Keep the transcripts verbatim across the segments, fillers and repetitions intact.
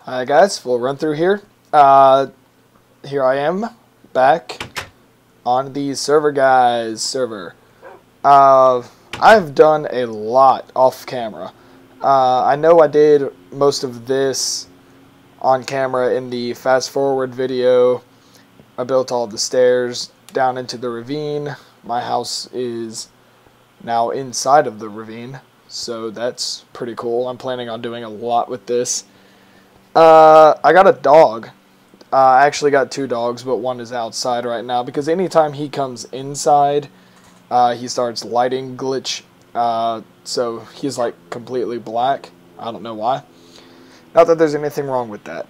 Hi guys, we'll run through here. Uh, here I am back on the server guys server. Uh, I've done a lot off camera. Uh, I know I did most of this on camera in the fast forward video. I built all the stairs down into the ravine. My house is now inside of the ravine, so that's pretty cool. I'm planning on doing a lot with this. Uh, I got a dog. Uh, I actually got two dogs, but one is outside right now because anytime he comes inside, uh, he starts lighting glitch. Uh, so he's like completely black. I don't know why. Not that there's anything wrong with that.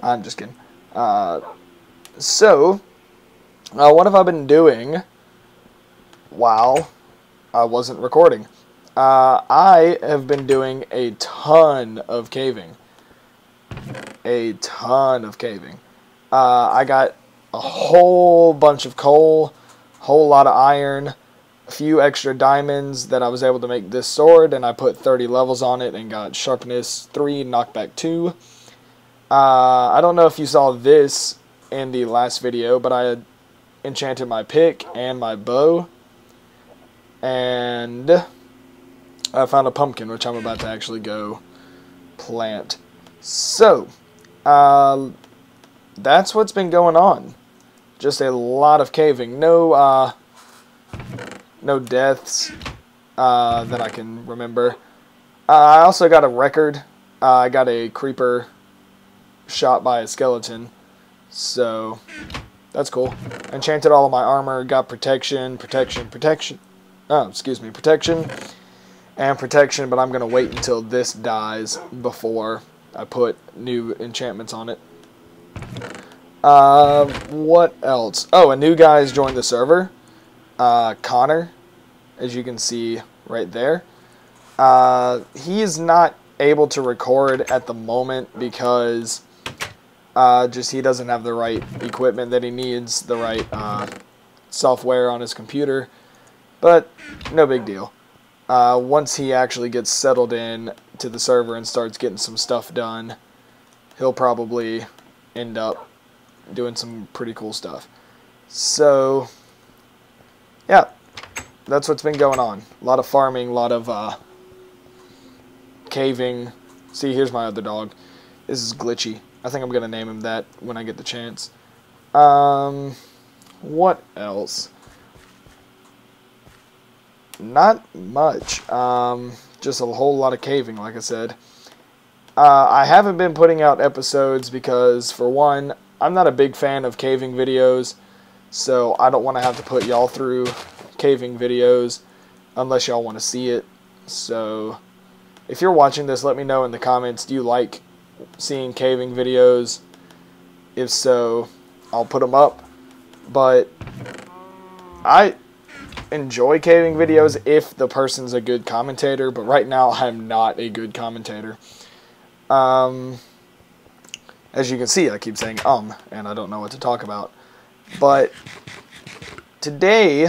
I'm just kidding. Uh, so, uh, what have I been doing while I wasn't recording? Uh, I have been doing a ton of caving. A ton of caving. Uh, I got a whole bunch of coal, a whole lot of iron, a few extra diamonds that I was able to make this sword, and I put thirty levels on it and got sharpness three, knockback two. Uh, I don't know if you saw this in the last video, but I enchanted my pick and my bow, and I found a pumpkin, which I'm about to actually go plant. So, uh, that's what's been going on. Just a lot of caving. No, uh... No deaths uh, that I can remember. Uh, I also got a record. Uh, I got a creeper shot by a skeleton. So, that's cool. Enchanted all of my armor. Got protection, protection, protection. Oh, excuse me. Protection and protection. But I'm going to wait until this dies before I put new enchantments on it. Uh, what else? Oh, a new guy's joined the server. Uh, Connor, as you can see right there. Uh, he is not able to record at the moment because uh, just he doesn't have the right equipment that he needs, the right uh, software on his computer, but no big deal. Uh, once he actually gets settled in to the server and starts getting some stuff done, he'll probably end up doing some pretty cool stuff. So, yeah, that's what's been going on. A lot of farming, a lot of uh, caving. See, here's my other dog. This is Glitchy. I think I'm going to name him that when I get the chance. Um, what else? Not much. Um, just a whole lot of caving, like I said. Uh, I haven't been putting out episodes because, for one, I'm not a big fan of caving videos. So I don't want to have to put y'all through caving videos unless y'all want to see it. So if you're watching this, let me know in the comments, do you like seeing caving videos? If so, I'll put them up. But I enjoy caving videos if the person's a good commentator, but right now I'm not a good commentator. Um, as you can see, I keep saying um, and I don't know what to talk about. But today,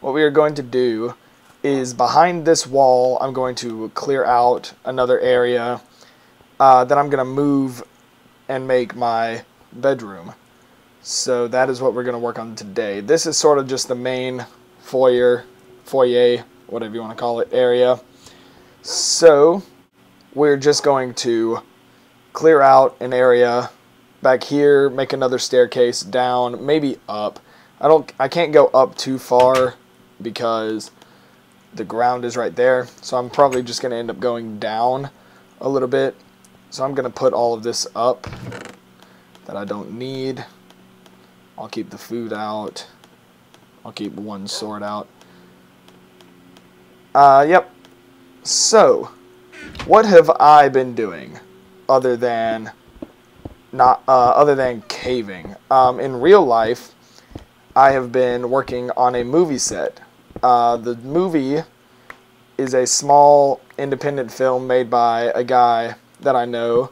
what we are going to do is behind this wall, I'm going to clear out another area uh, that I'm going to move and make my bedroom. So that is what we're going to work on today. This is sort of just the main foyer, foyer, whatever you want to call it, area. So we're just going to clear out an area back here, make another staircase down, maybe up. I don't I can't go up too far because the ground is right there, so I'm probably just going to end up going down a little bit. So I'm going to put all of this up that I don't need. I'll keep the food out. I'll keep one sword out. Uh, yep. So, what have I been doing other than Not uh, other than caving? Um, in real life, I have been working on a movie set. Uh, the movie is a small independent film made by a guy that I know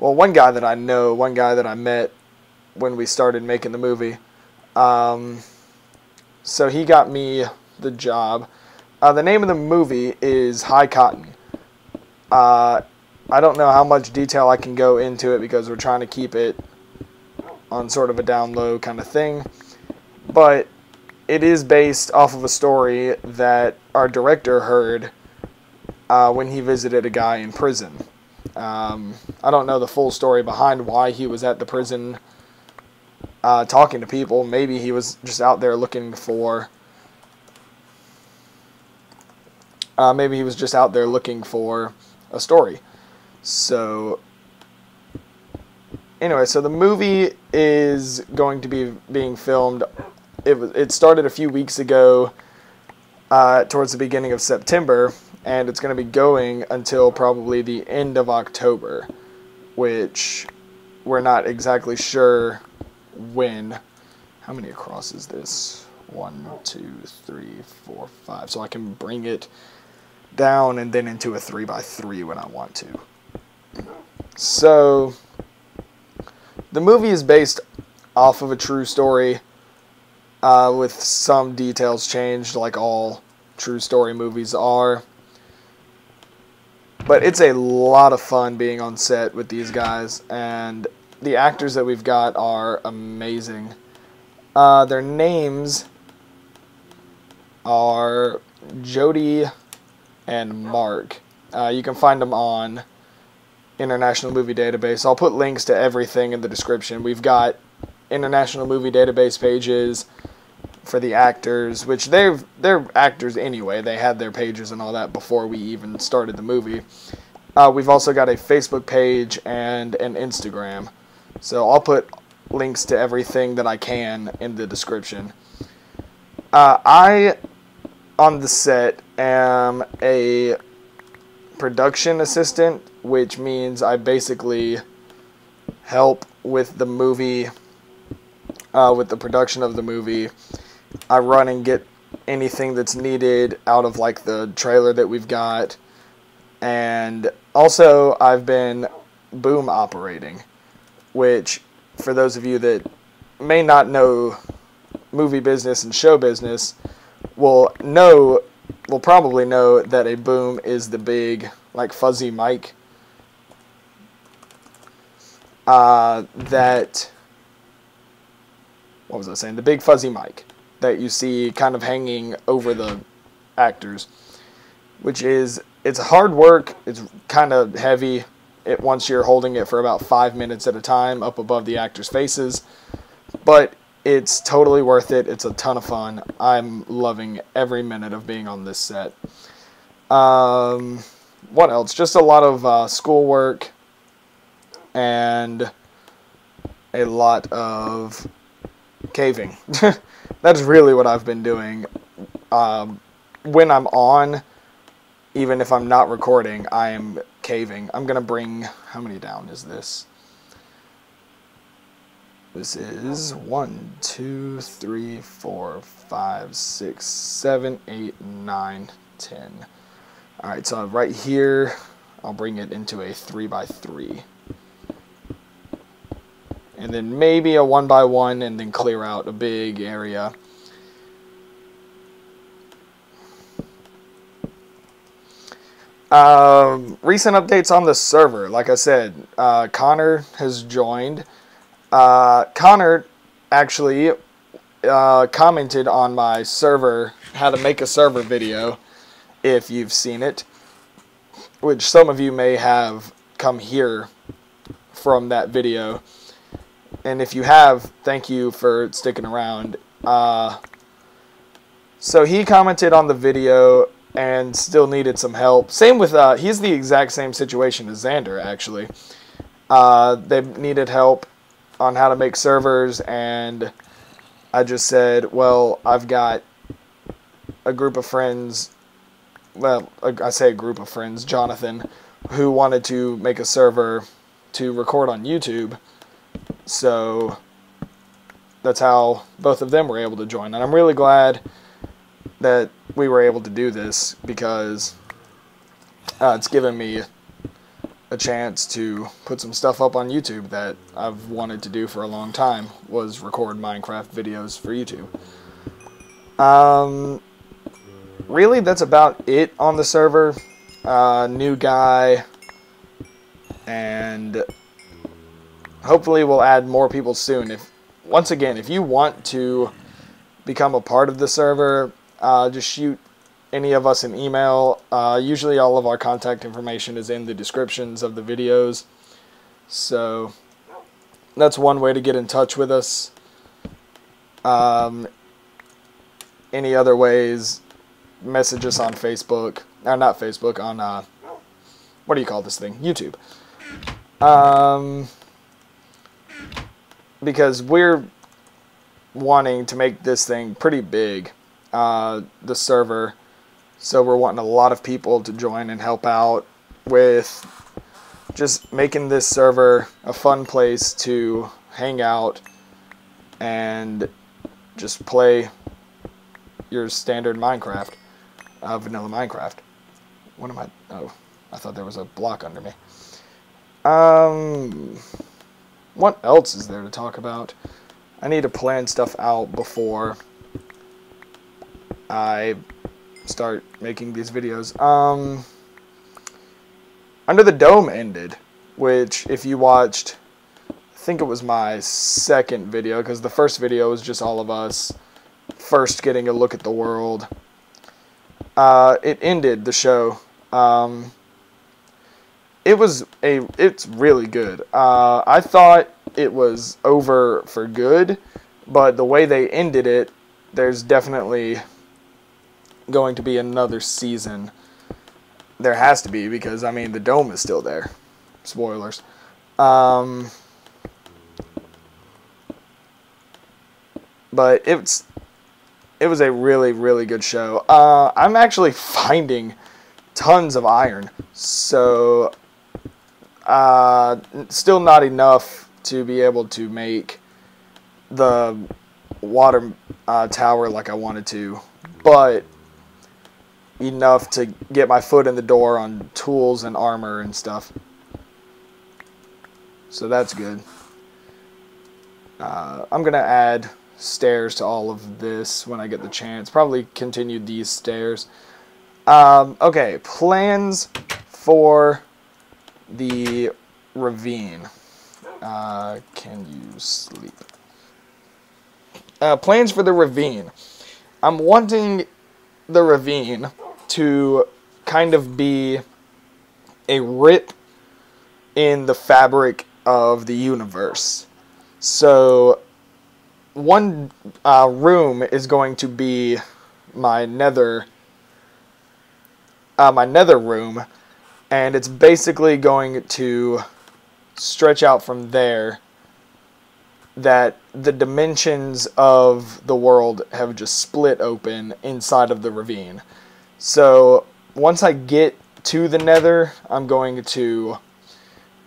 well, one guy that I know, one guy that I met when we started making the movie. Um, so he got me the job. Uh, the name of the movie is High Cotton. Uh, I don't know how much detail I can go into it because we're trying to keep it on sort of a down low kind of thing. But it is based off of a story that our director heard uh, when he visited a guy in prison. Um, I don't know the full story behind why he was at the prison uh, talking to people. Maybe he was just out there looking for... Uh, maybe he was just out there looking for a story. So, anyway, so the movie is going to be being filmed. It, it started a few weeks ago, uh, towards the beginning of September, and it's going to be going until probably the end of October, which we're not exactly sure when. How many across is this? One, two, three, four, five. So I can bring it down and then into a three by three when I want to. So the movie is based off of a true story, uh, with some details changed, like all true story movies are. But it's a lot of fun being on set with these guys, and the actors that we've got are amazing. Uh, their names are Jody and Mark. Uh, you can find them on International Movie Database. I'll put links to everything in the description. We've got International Movie Database pages for the actors, which they've, they're actors anyway. They had their pages and all that before we even started the movie. Uh, we've also got a Facebook page and an Instagram. So I'll put links to everything that I can in the description. Uh, I... on the set, I'm a production assistant, which means I basically help with the movie, uh, with the production of the movie. I run and get anything that's needed out of like the trailer that we've got, and also I've been boom operating, which for those of you that may not know movie business and show business, We'll know, we'll probably know that a boom is the big, like, fuzzy mic uh, that, what was I saying? The big fuzzy mic that you see kind of hanging over the actors, which is, it's hard work, it's kind of heavy. It, once you're holding it for about five minutes at a time up above the actors' faces, but it's totally worth it. It's a ton of fun. I'm loving every minute of being on this set. Um, what else? Just a lot of uh, schoolwork and a lot of caving. That's really what I've been doing. Um, when I'm on, even if I'm not recording, I am caving. I'm going to bring... how many down is this? This is one, two, three, four, five, six, seven, eight, nine, ten. All right, so right here, I'll bring it into a three by three, and then maybe a one by one, and then clear out a big area. Um, recent updates on the server. Like I said, uh, Connor has joined. Uh, Connor actually uh, commented on my server, how to make a server video, if you've seen it, which some of you may have come here from that video, and if you have, thank you for sticking around. Uh, so he commented on the video and still needed some help. Same with, uh, he's the exact same situation as Xander, actually. Uh, they needed help on how to make servers, and I just said, well, I've got a group of friends, well, I say a group of friends, Jonathan, who wanted to make a server to record on YouTube, so that's how both of them were able to join, and I'm really glad that we were able to do this, because uh, it's given me a chance to put some stuff up on YouTube that I've wanted to do for a long time, was record Minecraft videos for YouTube. Um, really, that's about it on the server. Uh, new guy, and hopefully we'll add more people soon. If once again, if you want to become a part of the server, uh, just shoot any of us an email. Uh, usually all of our contact information is in the descriptions of the videos. So that's one way to get in touch with us. Um, any other ways, message us on Facebook. Or not Facebook, on, uh, what do you call this thing? YouTube. Um, because we're wanting to make this thing pretty big, uh, the server. So we're wanting a lot of people to join and help out with just making this server a fun place to hang out and just play your standard Minecraft, uh, vanilla Minecraft. What am I? Oh, I thought there was a block under me. Um, what else is there to talk about? I need to plan stuff out before I start making these videos. Um, Under the Dome ended, which if you watched, I think it was my second video, because the first video was just all of us first getting a look at the world. Uh, it ended the show. Um, it was a, it's really good. Uh, I thought it was over for good, but the way they ended it, there's definitely going to be another season. There has to be, because I mean the dome is still there. Spoilers. Um, but it's it was a really really good show. Uh, I'm actually finding tons of iron, so uh, still not enough to be able to make the water uh, tower like I wanted to, but enough to get my foot in the door on tools and armor and stuff. So that's good. Uh, I'm going to add stairs to all of this when I get the chance. Probably continue these stairs. Um, okay, plans for the ravine. Uh, can you sleep? Uh, plans for the ravine. I'm wanting the ravine to kind of be a rip in the fabric of the universe. So one uh, room is going to be my nether uh, my nether room, and it's basically going to stretch out from there, that the dimensions of the world have just split open inside of the ravine. So once I get to the nether, I'm going to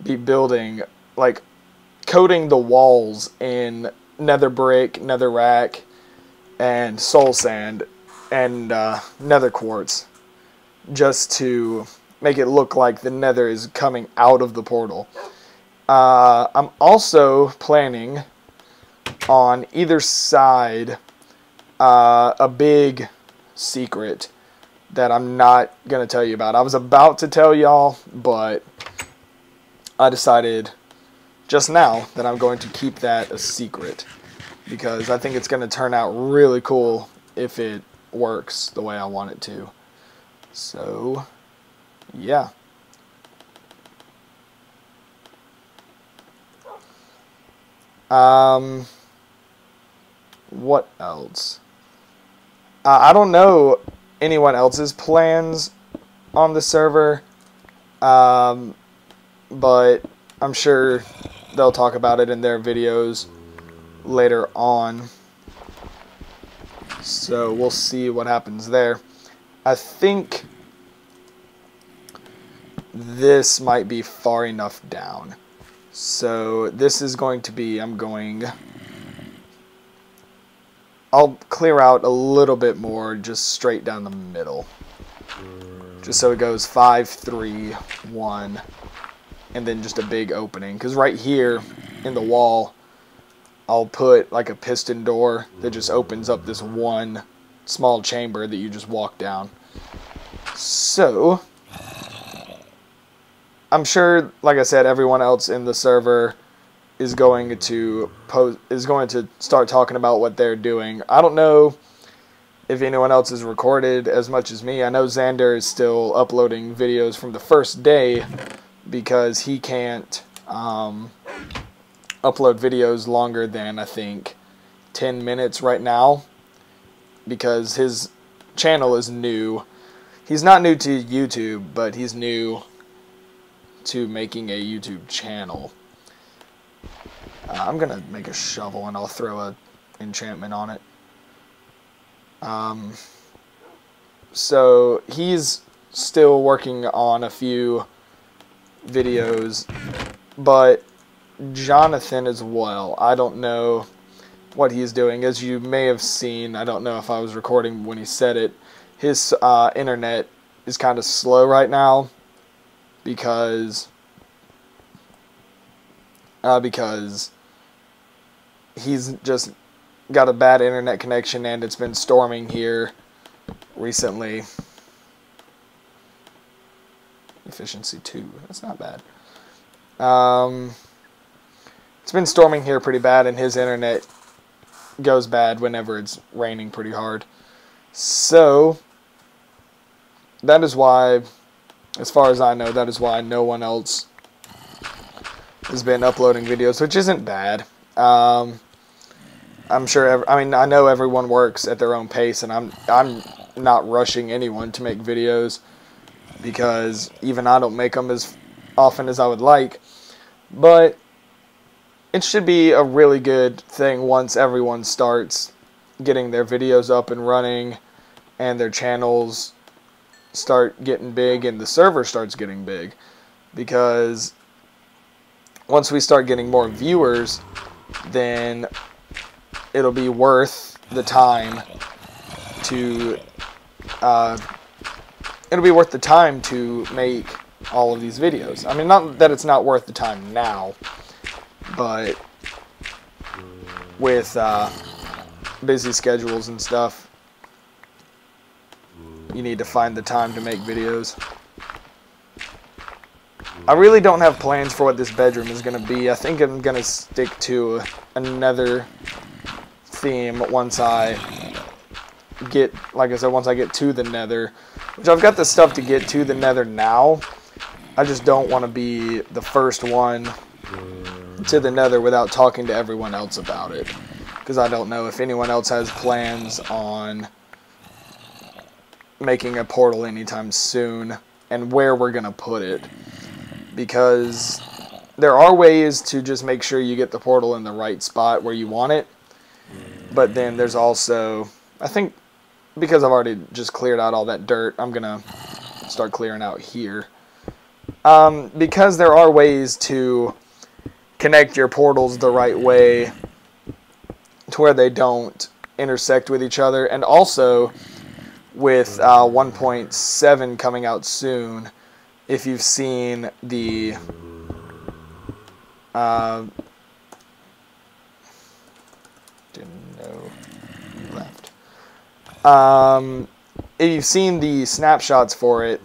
be building, like, coating the walls in nether brick, netherrack, and soul sand, and uh, nether quartz, just to make it look like the nether is coming out of the portal. Uh, I'm also planning on either side uh, a big secret that I'm not going to tell you about. I was about to tell y'all, but I decided just now that I'm going to keep that a secret, because I think it's going to turn out really cool if it works the way I want it to. So, yeah. Um... What else? Uh, I don't know anyone else's plans on the server, um, but I'm sure they'll talk about it in their videos later on. So we'll see what happens there. I think this might be far enough down. So this is going to be, I'm going... I'll clear out a little bit more, just straight down the middle. Just so it goes five, three, one, and then just a big opening. Because right here in the wall, I'll put like a piston door that just opens up this one small chamber that you just walk down. So, I'm sure, like I said, everyone else in the server is going to post, is going to start talking about what they're doing. I don't know if anyone else has recorded as much as me. I know Xander is still uploading videos from the first day because he can't um, upload videos longer than, I think, ten minutes right now because his channel is new. He's not new to YouTube, but he's new to making a YouTube channel. Uh, I'm going to make a shovel and I'll throw an enchantment on it. Um, so he's still working on a few videos, but Jonathan as well. I don't know what he's doing. As you may have seen, I don't know if I was recording when he said it, his uh, internet is kind of slow right now because uh, because he's just got a bad internet connection, and it's been storming here recently. Efficiency two, that's not bad. Um, it's been storming here pretty bad, and his internet goes bad whenever it's raining pretty hard. So, that is why, as far as I know, that is why no one else has been uploading videos, which isn't bad. Um... I'm sure. Every, I mean, I know everyone works at their own pace, and I'm I'm not rushing anyone to make videos because even I don't make them as often as I would like. But it should be a really good thing once everyone starts getting their videos up and running, and their channels start getting big, and the server starts getting big, because once we start getting more viewers, then it'll be worth the time to, uh, it'll be worth the time to make all of these videos. I mean, not that it's not worth the time now, but with uh, busy schedules and stuff, you need to find the time to make videos. I really don't have plans for what this bedroom is going to be. I think I'm going to stick to another theme once I get, like I said, once I get to the Nether, which I've got the stuff to get to the Nether now. I just don't want to be the first one to the Nether without talking to everyone else about it, because I don't know if anyone else has plans on making a portal anytime soon and where we're gonna put it, because there are ways to just make sure you get the portal in the right spot where you want it. But then there's also, I think, because I've already just cleared out all that dirt, I'm going to start clearing out here. Um, because there are ways to connect your portals the right way to where they don't intersect with each other. And also, with uh, one point seven coming out soon, if you've seen the... Uh, left. Um, if you've seen the snapshots for it,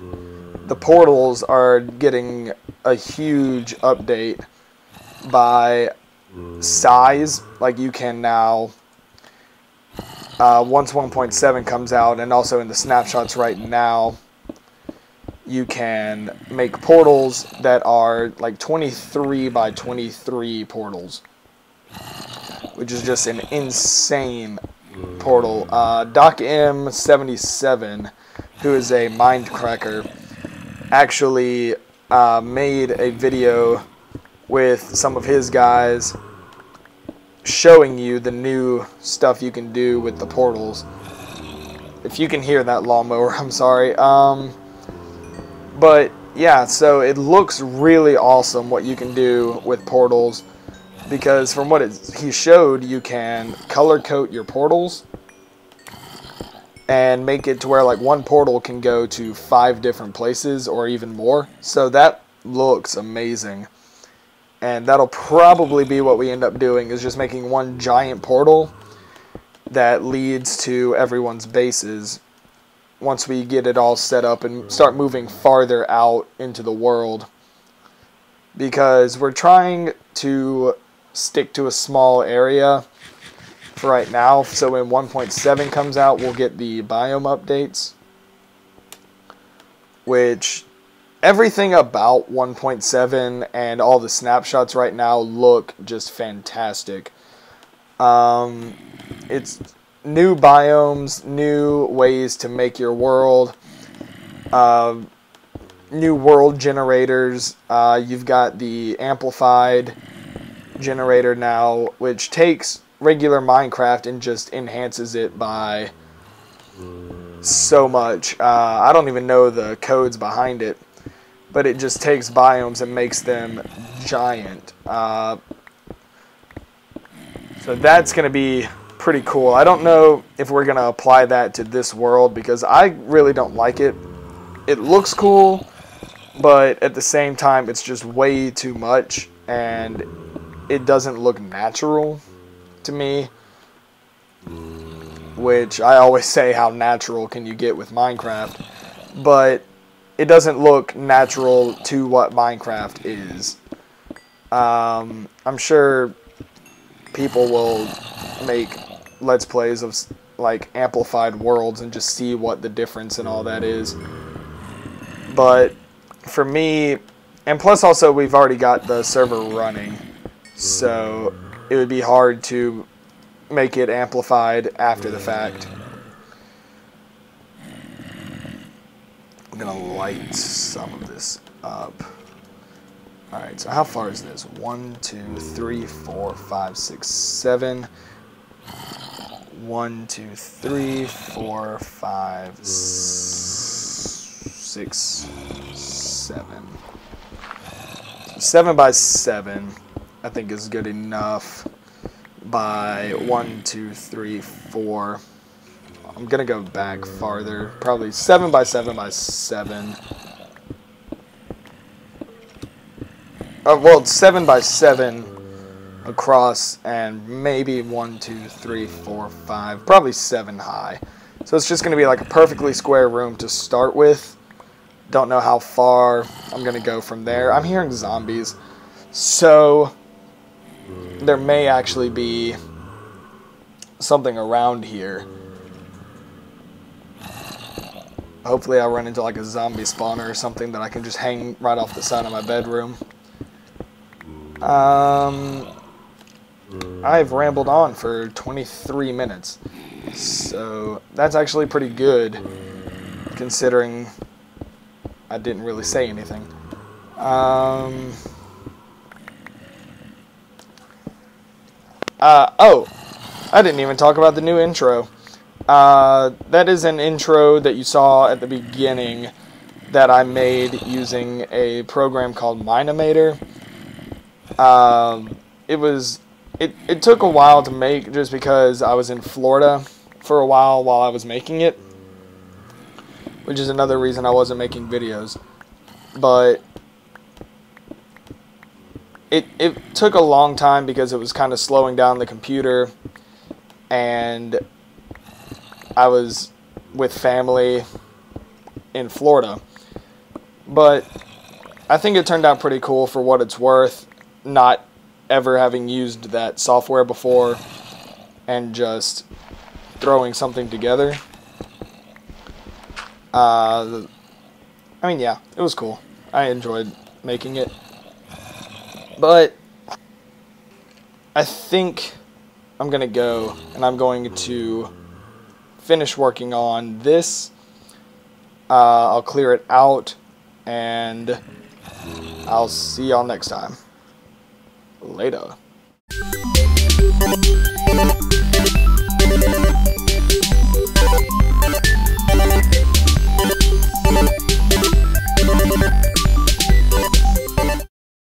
the portals are getting a huge update by size. Like, you can now, uh, once one point seven comes out, and also in the snapshots right now, you can make portals that are like twenty-three by twenty-three portals, which is just an insane portal. Uh, Doc M seventy-seven, who is a MindCracker, actually uh, made a video with some of his guys showing you the new stuff you can do with the portals. If you can hear that lawnmower, I'm sorry. Um, but yeah, so it looks really awesome what you can do with portals. Because from what it, he showed, you can color code your portals and make it to where like one portal can go to five different places or even more. So that looks amazing. And that'll probably be what we end up doing, is just making one giant portal that leads to everyone's bases once we get it all set up and start moving farther out into the world. Because we're trying to stick to a small area for right now, so when one point seven comes out, we'll get the biome updates. Which, everything about one point seven and all the snapshots right now look just fantastic. Um, it's new biomes, new ways to make your world, uh, new world generators. Uh, you've got the amplified generator now, which takes regular Minecraft and just enhances it by so much. Uh, I don't even know the codes behind it, but it just takes biomes and makes them giant. Uh, so that's going to be pretty cool. I don't know if we're going to apply that to this world, because I really don't like it. It looks cool, but at the same time it's just way too much, and it doesn't look natural to me. Which I always say, how natural can you get with Minecraft? But it doesn't look natural to what Minecraft is. Um, I'm sure people will make Let's Plays of like amplified worlds and just see what the difference and all that is. But for me, and plus also we've already got the server running, so it would be hard to make it amplified after the fact. I'm gonna light some of this up. Alright, so how far is this? One, two, three, four, five, six, seven. One, two, three, four, five, six, seven. Seven by seven, I think, is good enough. By one, two, three, four. I'm gonna go back farther, probably seven by seven by seven. Oh, well, it's seven by seven across, and maybe one, two, three, four, five, probably seven high. So it's just gonna be like a perfectly square room to start with. Don't know how far I'm gonna go from there. I'm hearing zombies, so there may actually be something around here. Hopefully I'll run into like a zombie spawner or something that I can just hang right off the side of my bedroom. Um, I've rambled on for twenty-three minutes. So that's actually pretty good, considering I didn't really say anything. Um, uh, oh, I didn't even talk about the new intro. Uh, that is an intro that you saw at the beginning that I made using a program called Minimator. Um, it was it, it took a while to make, just because I was in Florida for a while while I was making it, which is another reason I wasn't making videos. But it it took a long time because it was kind of slowing down the computer, and I was with family in Florida. But I think it turned out pretty cool for what it's worth, not ever having used that software before and just throwing something together. Uh, I mean, yeah, it was cool. I enjoyed making it. But I think I'm going to go, and I'm going to finish working on this. uh, I'll clear it out, and I'll see y'all next time. Later.